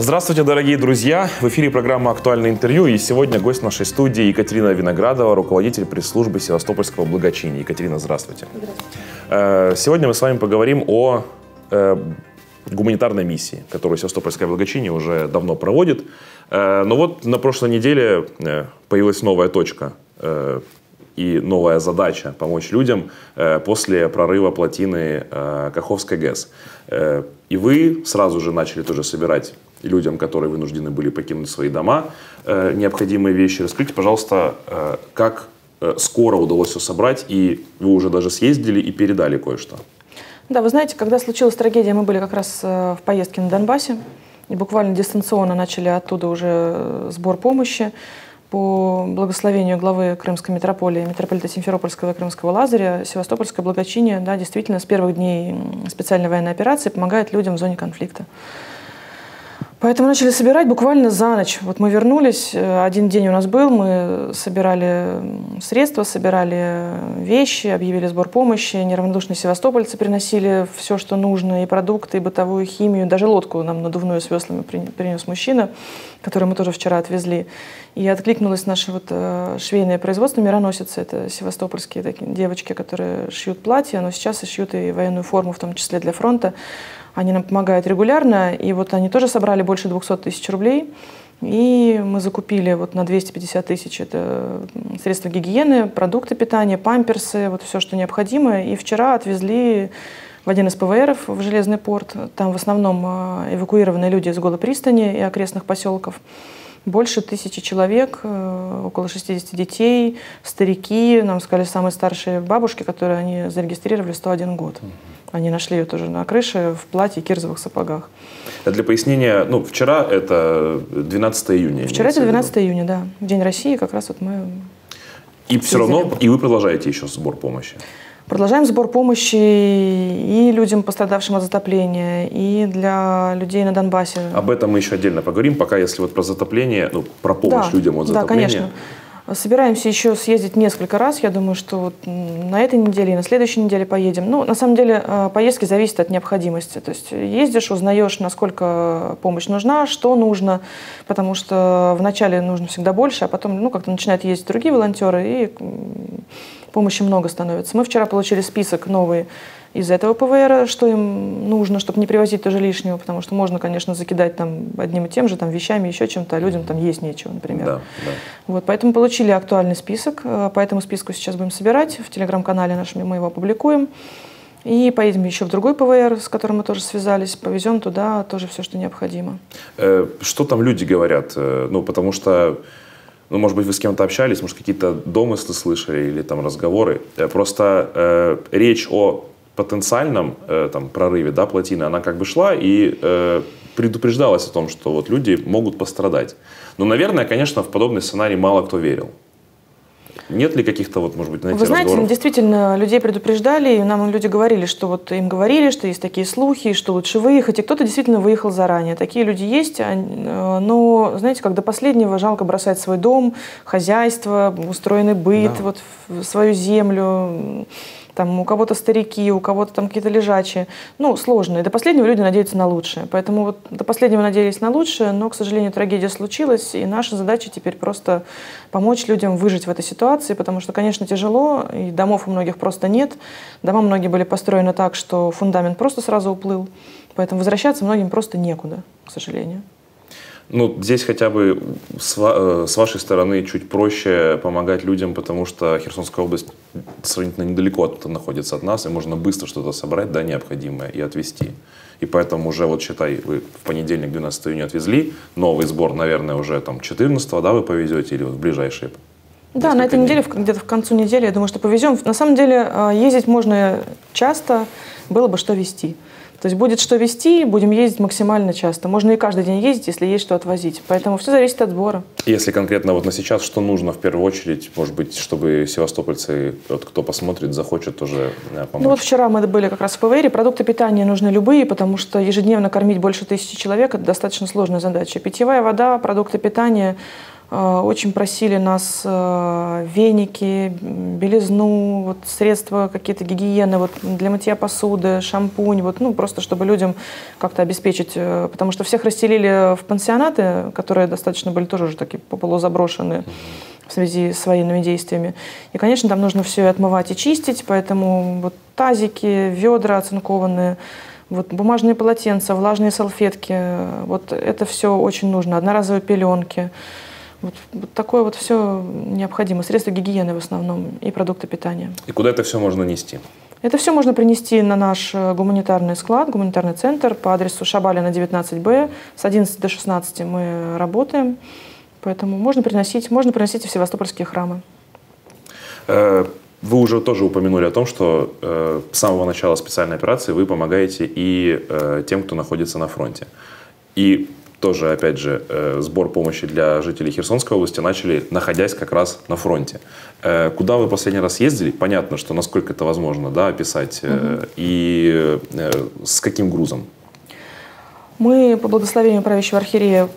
Здравствуйте, дорогие друзья! В эфире программа «Актуальное интервью», и сегодня гость нашей студии Екатерина Виноградова, руководитель пресс-службы Севастопольского благочиния. Екатерина, здравствуйте. Здравствуйте. Сегодня мы с вами поговорим о гуманитарной миссии, которую Севастопольское благочиние уже давно проводит. Но вот на прошлой неделе появилась новая точка и новая задача – помочь людям после прорыва плотины Каховской ГЭС. И вы сразу же начали тоже собирать людям, которые вынуждены были покинуть свои дома, необходимые вещи. Расскажите, пожалуйста, как скоро удалось все собрать, и вы уже даже съездили и передали кое-что. Да, вы знаете, когда случилась трагедия, мы были как раз в поездке на Донбассе, и буквально дистанционно начали оттуда уже сбор помощи. По благословению главы Крымской митрополии, митрополита Симферопольского и Крымского Лазаря, Севастопольское благочиние, да, действительно, с первых дней специальной военной операции помогает людям в зоне конфликта. Поэтому начали собирать буквально за ночь. Вот мы вернулись, один день у нас был, мы собирали средства, собирали вещи, объявили сбор помощи, неравнодушные севастопольцы приносили все, что нужно, и продукты, и бытовую химию, даже лодку нам надувную с веслами принес мужчина, которую мы тоже вчера отвезли. И откликнулось наше вот швейное производство «Мироносицы», это севастопольские такие девочки, которые шьют платья, но сейчас и шьют и военную форму, в том числе для фронта. Они нам помогают регулярно, и вот они тоже собрали больше 200 000 рублей, и мы закупили вот на 250 000, это средства гигиены, продукты питания, памперсы, вот все, что необходимо. И вчера отвезли в один из ПВРов в Железный порт, там в основном эвакуированные люди из Голой Пристани и окрестных поселков. Больше 1000 человек, около 60 детей, старики, нам сказали, самые старшие бабушки, которые они зарегистрировали, 101 год. Они нашли ее тоже на крыше в платье и кирзовых сапогах. А для пояснения, ну, вчера это 12 июня. Вчера это 12 июня, да. В День России как раз вот мы... И все равно, и вы продолжаете еще сбор помощи? Продолжаем сбор помощи и людям, пострадавшим от затопления, и для людей на Донбассе. Об этом мы еще отдельно поговорим, пока если вот про затопление, ну, про помощь людям от затопления. Да, конечно. Собираемся еще съездить несколько раз. Я думаю, что вот на этой неделе и на следующей неделе поедем. Ну, на самом деле, поездки зависят от необходимости. То есть ездишь, узнаешь, насколько помощь нужна, что нужно, потому что вначале нужно всегда больше, а потом, ну, как-то начинают ездить другие волонтеры, и помощи много становится. Мы вчера получили список новый из этого ПВР, что им нужно, чтобы не привозить тоже лишнего, потому что можно, конечно, закидать там одним и тем же, там, вещами, еще чем-то, а людям там есть нечего, например. Да, да. Вот, поэтому получили актуальный список, по этому списку сейчас будем собирать, в телеграм-канале нашем мы его опубликуем, и поедем еще в другой ПВР, с которым мы тоже связались, повезем туда тоже все, что необходимо. Что там люди говорят? Ну, потому что... Ну, может быть, вы с кем-то общались, может, какие-то домыслы слышали или там разговоры. Просто речь о потенциальном там, прорыве, да, плотины, она как бы шла и предупреждалась о том, что вот люди могут пострадать. Но, наверное, конечно, в подобный сценарий мало кто верил. Нет ли каких-то, вот, может быть, на эти разговоров? Вы знаете, действительно, людей предупреждали, и нам люди говорили, что вот им говорили, что есть такие слухи, что лучше выехать, и кто-то действительно выехал заранее. Такие люди есть, но, знаете, как до последнего жалко бросать свой дом, хозяйство, устроенный быт, да, вот, свою землю, там, у кого-то старики, у кого-то там какие-то лежачие. Ну, сложно. И до последнего люди надеются на лучшее. Поэтому вот до последнего надеялись на лучшее, но, к сожалению, трагедия случилась, и наша задача теперь просто помочь людям выжить в этой ситуации, потому что, конечно, тяжело, и домов у многих просто нет. Дома многие были построены так, что фундамент просто сразу уплыл, поэтому возвращаться многим просто некуда, к сожалению. Ну, здесь хотя бы с вашей стороны чуть проще помогать людям, потому что Херсонская область сравнительно недалеко находится от нас, и можно быстро что-то собрать, да, необходимое, и отвезти. И поэтому уже, вот считай, вы в понедельник 12 июня отвезли, новый сбор, наверное, уже там 14-го, да, вы повезете, или вот в ближайшие? Да, на этой неделе, где-то в концу недели, я думаю, что повезем. На самом деле ездить можно часто, было бы что везти. То есть будет что везти, будем ездить максимально часто. Можно и каждый день ездить, если есть что отвозить. Поэтому все зависит от сбора. Если конкретно вот на сейчас, что нужно в первую очередь, может быть, чтобы севастопольцы, вот, кто посмотрит, захочет тоже помочь? Ну вот вчера мы были как раз в ПВРе. Продукты питания нужны любые, потому что ежедневно кормить больше 1000 человек – это достаточно сложная задача. Питьевая вода, продукты питания – Очень просили нас веники, белизну, вот средства какие-то гигиены вот для мытья посуды, шампунь, вот, ну, просто чтобы людям как-то обеспечить. Потому что всех расселили в пансионаты, которые достаточно были тоже уже такие полузаброшенные в связи с военными действиями. И, конечно, там нужно все отмывать и чистить, поэтому вот тазики, ведра оцинкованные, вот бумажные полотенца, влажные салфетки, вот это все очень нужно, одноразовые пеленки. Вот такое вот все необходимо. Средства гигиены в основном и продукты питания. И куда это все можно нести? Это все можно принести на наш гуманитарный склад, гуманитарный центр по адресу Шабалина, 19Б. С 11 до 16 мы работаем. Поэтому можно приносить и в севастопольские храмы. Вы уже тоже упомянули о том, что с самого начала специальной операции вы помогаете и тем, кто находится на фронте. И тоже, опять же, сбор помощи для жителей Херсонской области начали, находясь как раз на фронте. Куда вы последний раз ездили? Понятно, что насколько это возможно, да, описать. И с каким грузом? Мы, по благословению правящего архиерея,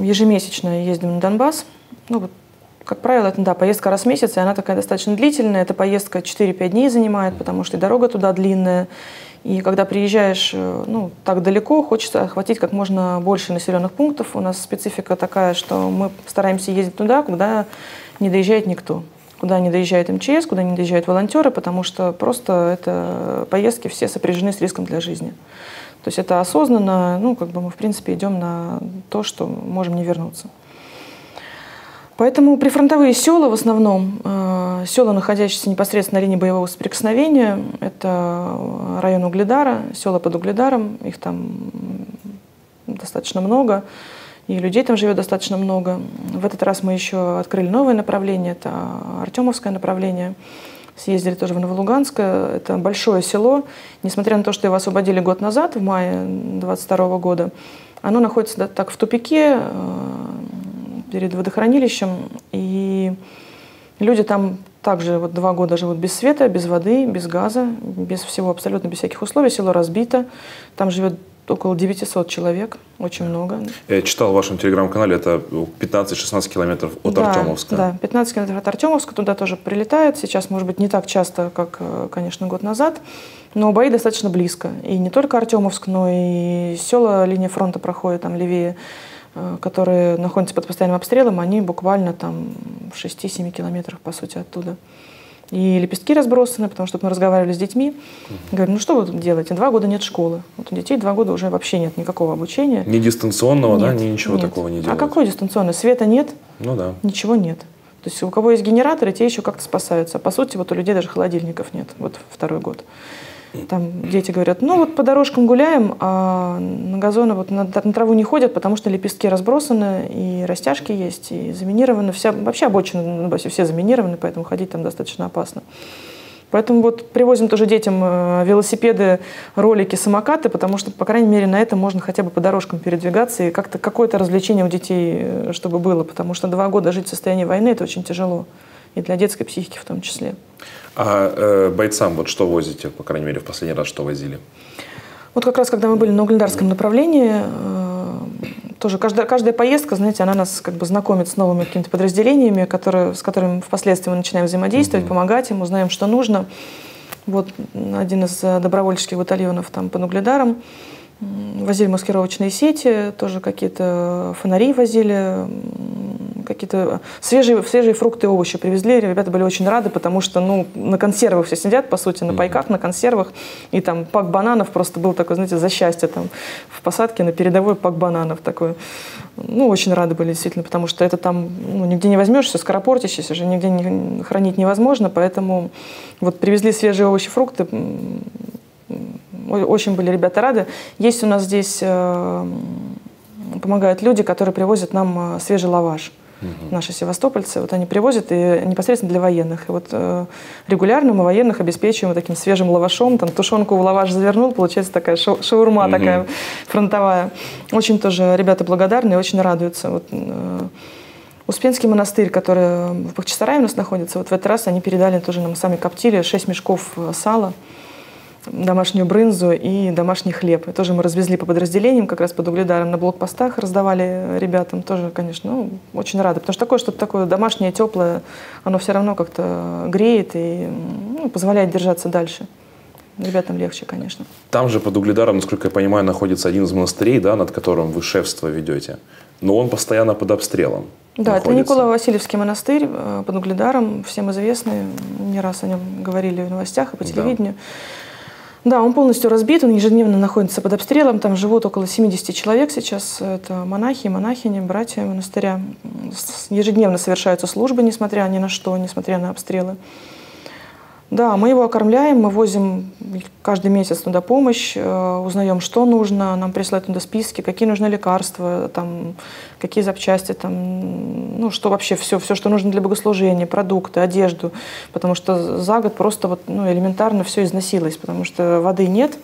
ежемесячно ездим на Донбасс. Ну, вот, как правило, это, да, поездка раз в месяц, и она такая достаточно длительная. Эта поездка 4-5 дней занимает, потому что и дорога туда длинная. И когда приезжаешь, ну, так далеко, хочется охватить как можно больше населенных пунктов. У нас специфика такая, что мы стараемся ездить туда, куда не доезжает никто. Куда не доезжает МЧС, куда не доезжают волонтеры, потому что просто это поездки все сопряжены с риском для жизни. То есть это осознанно, ну, как бы мы, в принципе, идем на то, что можем не вернуться. Поэтому прифронтовые села в основном, села, находящиеся непосредственно на линии боевого соприкосновения, это район Угледара, села под Угледаром, их там достаточно много, и людей там живет достаточно много. В этот раз мы еще открыли новое направление, это Артемовское направление. Съездили тоже в Новолуганское, это большое село, несмотря на то, что его освободили год назад, в мае 22-го года, оно находится так в тупике, перед водохранилищем, и люди там также вот 2 года живут без света, без воды, без газа, без всего, абсолютно без всяких условий. Село разбито, там живет около 900 человек, очень много. Я читал в вашем телеграм-канале, это 15-16 километров от, да, Артемовска. Да, 15 километров от Артемовска, туда тоже прилетает. Сейчас, может быть, не так часто, как, конечно, год назад, но бои достаточно близко. И не только Артемовск, но и села, линия фронта проходит там левее, которые находятся под постоянным обстрелом, они буквально там в 6-7 километрах, по сути, оттуда. И лепестки разбросаны, потому что мы разговаривали с детьми. Говорим, ну что вы тут делаете? 2 года нет школы. Вот у детей 2 года уже вообще нет никакого обучения. Ни дистанционного, нет, да? Ни ничего нет. Такого не делают. А какой дистанционный? Света нет, ну, да. Ничего нет. То есть у кого есть генераторы, те еще как-то спасаются. По сути, вот у людей даже холодильников нет. Вот 2-й год. Там дети говорят, ну вот по дорожкам гуляем, а на газоны вот на траву не ходят, потому что лепестки разбросаны, и растяжки есть, и заминированы. Вообще обочины на Донбассе все заминированы, поэтому ходить там достаточно опасно. Поэтому вот привозим тоже детям велосипеды, ролики, самокаты, потому что, по крайней мере, на этом можно хотя бы по дорожкам передвигаться, и как-то какое-то развлечение у детей, чтобы было, потому что 2 года жить в состоянии войны – это очень тяжело, и для детской психики в том числе. А бойцам вот что возите, по крайней мере, в последний раз что возили? Вот как раз, когда мы были на Угледарском направлении, тоже каждая поездка, знаете, она нас как бы знакомит с новыми какими-то подразделениями, с которыми впоследствии мы начинаем взаимодействовать, помогать им, узнаем, что нужно. Вот один из добровольческих батальонов там под Угледаром возили маскировочные сети, тоже какие-то фонари возили, какие-то свежие фрукты и овощи привезли. Ребята были очень рады, потому что, ну, на консервах все сидят, по сути, на пайках, на консервах. И там пак бананов просто был такой, знаете, за счастье. Там, в посадке на передовой пак бананов такой. Ну, очень рады были, действительно, потому что это там, ну, нигде не возьмешь, все скоропортящееся, же нигде хранить невозможно. Поэтому вот привезли свежие овощи, фрукты. Очень были ребята рады. Есть у нас здесь, помогают люди, которые привозят нам свежий лаваш. Наши севастопольцы, вот они привозят и непосредственно для военных. И вот регулярно мы военных обеспечиваем таким свежим лавашом. Там тушенку в лаваш завернул, получается такая шаурма такая фронтовая. Очень тоже ребята благодарны и очень радуются. Вот, Успенский монастырь, который в Похчесарае у нас находится, вот в этот раз они передали, тоже нам сами коптили, 6 мешков сала. домашнюю брынзу и домашний хлеб. И тоже мы развезли по подразделениям, как раз под Угледаром на блокпостах раздавали ребятам. Тоже, конечно, ну, очень рада. Потому что такое, что-то такое домашнее, теплое, оно все равно как-то греет и, ну, позволяет держаться дальше. Ребятам легче, конечно. Там же под Угледаром, насколько я понимаю, находится один из монастырей, да, над которым вы шефство ведете. Но он постоянно под обстрелом. Да, находится. Это Николо-Васильевский монастырь под Угледаром, всем известный. Не раз о нем говорили в новостях и по телевидению. Да, он полностью разбит, он ежедневно находится под обстрелом. Там живут около 70 человек сейчас. Это монахи, монахини, братья монастыря. Ежедневно совершаются службы, несмотря ни на что, несмотря на обстрелы. Да, мы его окормляем, мы возим каждый месяц туда помощь, узнаем, что нужно, нам присылают туда списки, какие нужны лекарства, там, какие запчасти, там, ну, что вообще все, что нужно для богослужения, продукты, одежду, потому что за год просто вот, ну, элементарно все износилось, потому что воды нет,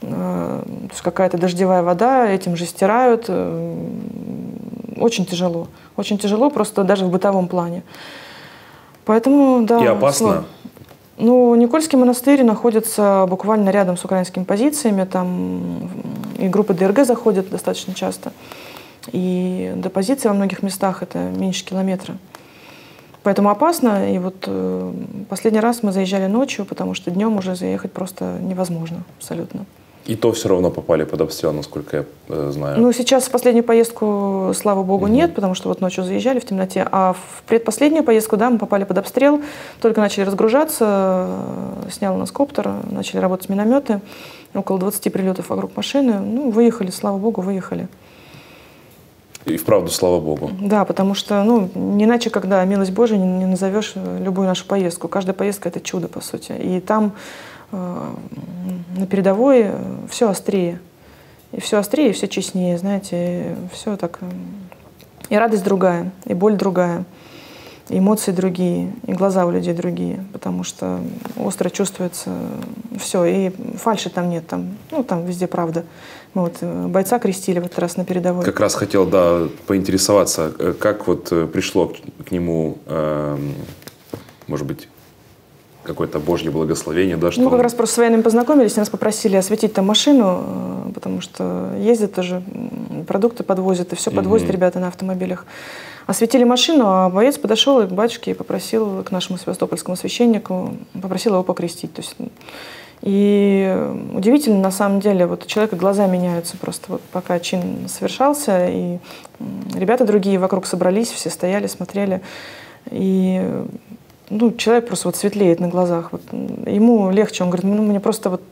то есть какая-то дождевая вода, этим же стирают, очень тяжело просто даже в бытовом плане. Поэтому, да, и опасно. Ну, Никольский монастырь находится буквально рядом с украинскими позициями, там и группы ДРГ заходят достаточно часто, и до позиции во многих местах это меньше километра. Поэтому опасно, и вот последний раз мы заезжали ночью, потому что днем уже заехать просто невозможно абсолютно. И то все равно попали под обстрел, насколько я знаю. Ну, сейчас в последнюю поездку, слава богу, нет, потому что вот ночью заезжали в темноте. А в предпоследнюю поездку, да, мы попали под обстрел, только начали разгружаться, снял нас коптер, начали работать минометы, около 20 прилетов вокруг машины. Ну, выехали, слава богу, выехали. И вправду, слава богу. Да, потому что, ну, не иначе, когда милость Божия, не назовешь любую нашу поездку. Каждая поездка – это чудо, по сути. И там... на передовой все острее. И все острее, и все честнее, знаете, и все так. И радость другая, и боль другая, и эмоции другие, и глаза у людей другие, потому что остро чувствуется все, и фальши там нет, там, ну, там везде правда. Мы вот бойца крестили в этот раз на передовой. Как раз хотел, да, поинтересоваться, как вот пришло к нему, может быть, какое-то божье благословение, да, что... Ну, как раз просто с военными познакомились, нас попросили осветить там машину, потому что ездят тоже, продукты подвозят, и все подвозят ребята на автомобилях. Осветили машину, а боец подошел к батюшке и попросил, к нашему севастопольскому священнику, попросил его покрестить. То есть, и удивительно, на самом деле, вот у человека глаза меняются просто, вот, пока чин совершался, и ребята другие вокруг собрались, все стояли, смотрели, и... Ну, человек просто вот светлеет на глазах. Вот ему легче. Он говорит, ну, мне просто вот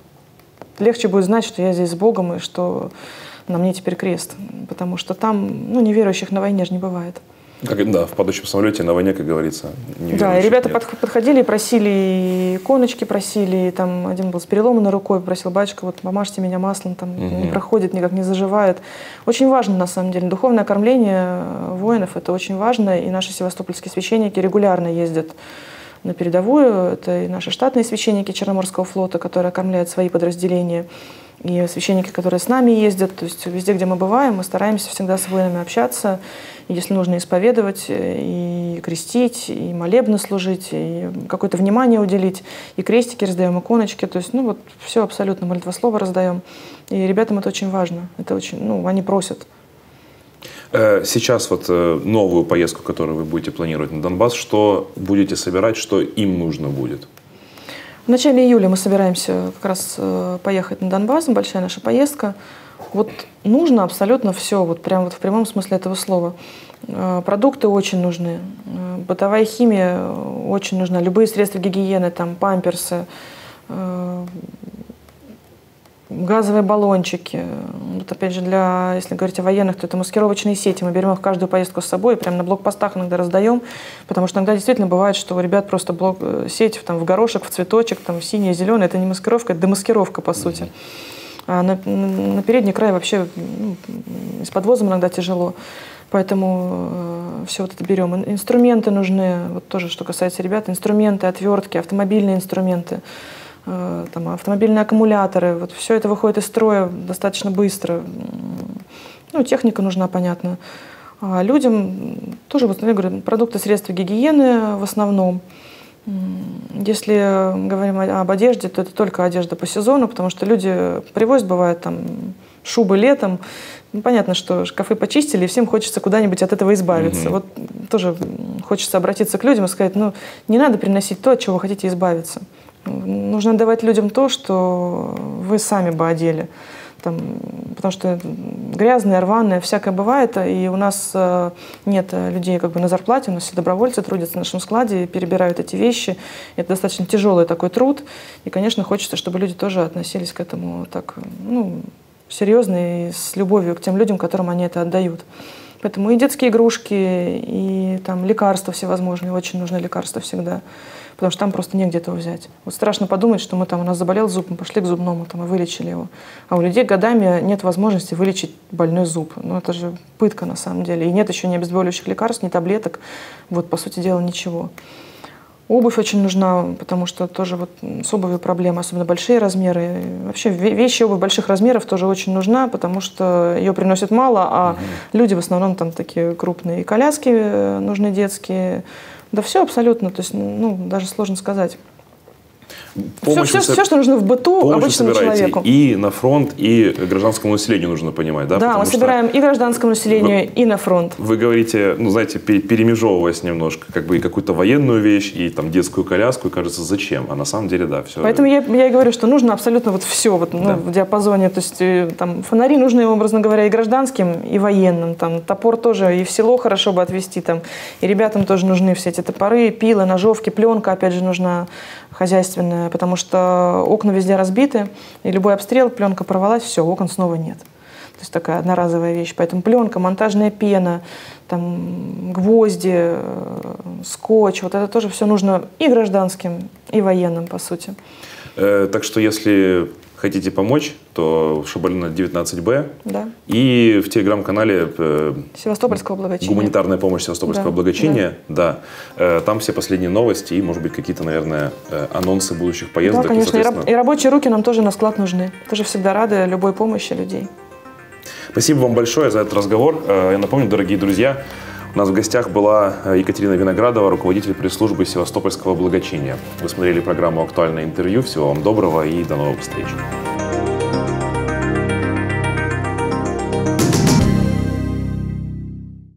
легче будет знать, что я здесь с Богом и что на мне теперь крест. Потому что там, ну, неверующих на войне же не бывает. Как, да, в падающем самолете на войне, как говорится, неверующих. Да, и ребята подходили и просили, иконочки просили. И там один был с переломанной рукой, просил, батюшка, вот помажьте меня маслом, там не проходит, никак не заживает. Очень важно, на самом деле. Духовное кормление воинов – это очень важно. И наши севастопольские священники регулярно ездят на передовую. Это и наши штатные священники Черноморского флота, которые окормляют свои подразделения, и священники, которые с нами ездят. То есть везде, где мы бываем, мы стараемся всегда с воинами общаться. Если нужно, исповедовать, и крестить, и молебно служить, и какое-то внимание уделить. И крестики раздаем, иконочки. То есть, ну вот, все абсолютно, молитвослово раздаем. И ребятам это очень важно. Это очень, ну, они просят. Сейчас вот новую поездку, которую вы будете планировать на Донбасс, что будете собирать, что им нужно будет? В начале июля мы собираемся как раз поехать на Донбасс, большая наша поездка. Вот нужно абсолютно все, вот прям вот в прямом смысле этого слова. Продукты очень нужны, бытовая химия очень нужна, любые средства гигиены, там памперсы, газовые баллончики. Вот опять же, для, если говорить о военных, то это маскировочные сети. Мы берем их в каждую поездку с собой и прямо на блокпостах иногда раздаем. Потому что иногда действительно бывает, что у ребят просто сеть там, в горошек, в цветочек, там, в синее, зеленое. Это не маскировка, это демаскировка, по сути. А на передний край вообще, ну, с подвозом иногда тяжело. Поэтому все вот это берем. Инструменты нужны. Вот тоже, что касается ребят, инструменты, отвертки, автомобильные инструменты. Там, автомобильные аккумуляторы, вот все это выходит из строя достаточно быстро. Ну, техника нужна, понятно. А людям тоже, вот, я говорю, продукты, средства гигиены в основном. Если говорим об одежде, то это только одежда по сезону, потому что люди привозят, бывает, там, шубы летом. Ну, понятно, что шкафы почистили, и всем хочется куда-нибудь от этого избавиться. Вот тоже хочется обратиться к людям и сказать, ну, не надо приносить то, от чего вы хотите избавиться. Нужно давать людям то, что вы сами бы одели. Там, потому что грязное, рваное, всякое бывает, и у нас нет людей как бы на зарплате, у нас все добровольцы трудятся на нашем складе и перебирают эти вещи. Это достаточно тяжелый такой труд, и, конечно, хочется, чтобы люди тоже относились к этому так, ну, серьезно и с любовью к тем людям, которым они это отдают. Поэтому и детские игрушки, и там лекарства всевозможные, очень нужны лекарства всегда, потому что там просто негде этого взять. Вот страшно подумать, что мы там, у нас заболел зуб, мы пошли к зубному там, и вылечили его. А у людей годами нет возможности вылечить больной зуб. Ну, это же пытка на самом деле. И нет еще ни обезболивающих лекарств, ни таблеток. Вот, по сути дела, ничего. Обувь очень нужна, потому что тоже вот с обувью проблемы, особенно большие размеры. И вообще вещи, обувь больших размеров тоже очень нужна, потому что ее приносят мало, а люди в основном там такие крупные. И коляски нужны детские. Да все абсолютно, то есть, ну, даже сложно сказать. Все, что нужно в быту обычному человеку. И на фронт, и гражданскому населению нужно понимать, да? Да, потому мы собираем и гражданскому населению, и на фронт. Вы говорите, ну, знаете, перемежевываясь немножко, как бы и какую-то военную вещь, и там детскую коляску, и кажется, зачем? А на самом деле, да, все. Поэтому я и говорю, что нужно абсолютно вот все вот, ну, да, в диапазоне. То есть там фонари нужны, образно говоря, и гражданским, и военным. Там топор тоже и в село хорошо бы отвезти, там, и ребятам тоже нужны все эти топоры, пилы, ножовки, пленка, опять же, нужна хозяйственная, потому что окна везде разбиты, и любой обстрел, пленка порвалась, все, окон снова нет. То есть такая одноразовая вещь. Поэтому пленка, монтажная пена, там, гвозди, скотч, вот это тоже все нужно и гражданским, и военным, по сути. Так что если хотите помочь, то в Шабалина 19Б, да, и в телеграм-канале Севастопольского благочиния. Гуманитарная помощь Севастопольского, да, благочиния. Да. Да. Там все последние новости и, может быть, какие-то, наверное, анонсы будущих поездок. Да, конечно. И, соответственно... и рабочие руки нам тоже на склад нужны. Тоже всегда рады любой помощи людей. Спасибо вам большое за этот разговор. Я напомню, дорогие друзья, у нас в гостях была Екатерина Виноградова, руководитель пресс-службы Севастопольского благочиния. Вы смотрели программу «Актуальное интервью». Всего вам доброго и до новых встреч.